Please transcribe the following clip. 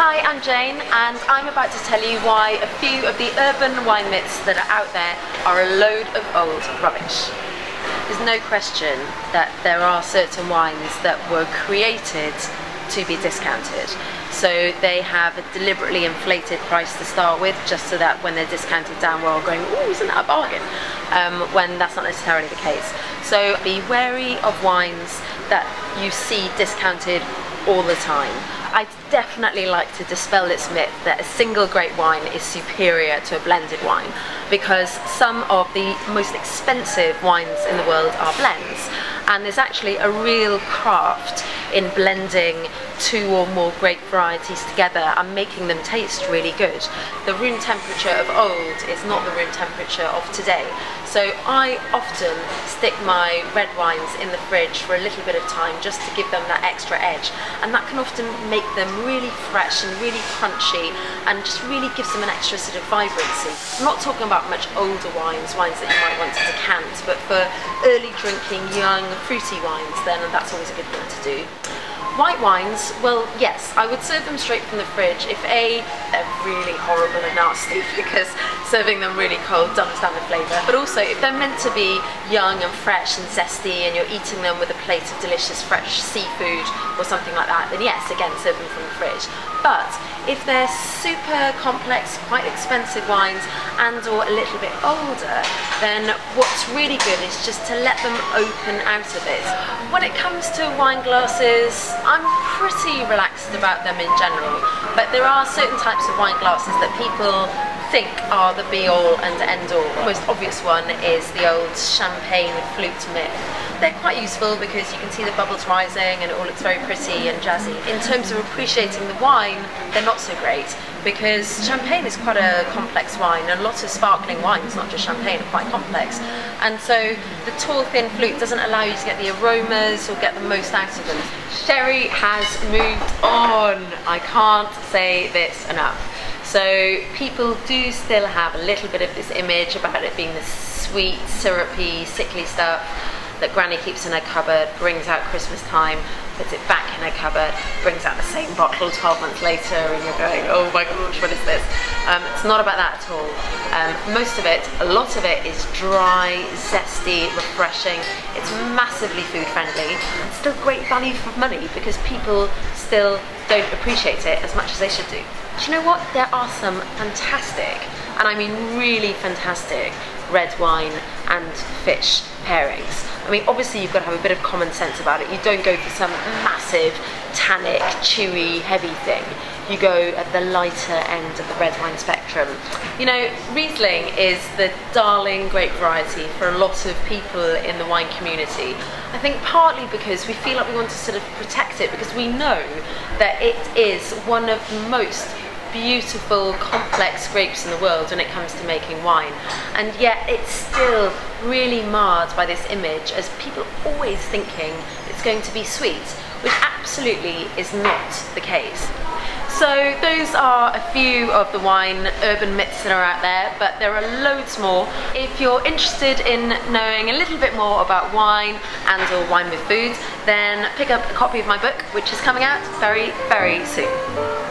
Hi, I'm Jane and I'm about to tell you why a few of the urban wine myths that are out there are a load of old rubbish. There's no question that there are certain wines that were created to be discounted. So they have a deliberately inflated price to start with, just so that when they're discounted down, we're all going, ooh, isn't that a bargain? When that's not necessarily the case. So be wary of wines that you see discounted all the time. I'd definitely like to dispel this myth that a single grape wine is superior to a blended wine, because some of the most expensive wines in the world are blends, and there's actually a real craft in blending two or more grape varieties together and making them taste really good. The room temperature of old is not the room temperature of today. So I often stick my red wines in the fridge for a little bit of time just to give them that extra edge, and that can often make them really fresh and really crunchy and just really gives them an extra sort of vibrancy. I'm not talking about much older wines that you might want to decant, but for early drinking, young, fruity wines, then that's always a good thing to do. White wines, well, yes, I would serve them straight from the fridge if A, they're really horrible and nasty, because serving them really cold dumbs down the flavour, but also if they're meant to be young and fresh and zesty and you're eating them with a plate of delicious fresh seafood or something like that, then yes, again, serve them from the fridge. But if they're super complex, quite expensive wines and or a little bit older, then what's really good is just to let them open out of it. When it comes to wine glasses, I'm pretty relaxed about them in general, but there are certain types of wine glasses that people think are the be-all and end-all. The most obvious one is the old champagne flute myth. They're quite useful because you can see the bubbles rising and it all looks very pretty and jazzy. In terms of appreciating the wine, they're not so great, because champagne is quite a complex wine, and lots of sparkling wines, not just champagne, are quite complex. And so the tall thin flute doesn't allow you to get the aromas or get the most out of them. Sherry has moved on. I can't say this enough. So people do still have a little bit of this image about it being this sweet, syrupy, sickly stuff that Granny keeps in her cupboard, brings out Christmas time, puts it back in her cupboard, brings out the same bottle 12 months later, and you're going, oh my gosh, what is this? It's not about that at all. Most of it, a lot of it, is dry, zesty, refreshing. It's massively food friendly. It's still great value for money because people still don't appreciate it as much as they should do. Do you know what? There are some fantastic, and I mean really fantastic, red wine and fish pairings. I mean, obviously you've got to have a bit of common sense about it. You don't go for some massive, tannic, chewy, heavy thing. You go at the lighter end of the red wine spectrum. You know, Riesling is the darling grape variety for a lot of people in the wine community. I think partly because we feel like we want to sort of protect it, because we know that it is one of the most beautiful, complex grapes in the world when it comes to making wine, and yet it's still really marred by this image as people always thinking it's going to be sweet, which absolutely is not the case. So those are a few of the wine urban myths that are out there, but there are loads more. If you're interested in knowing a little bit more about wine and or wine with food, then pick up a copy of my book, which is coming out very, very soon.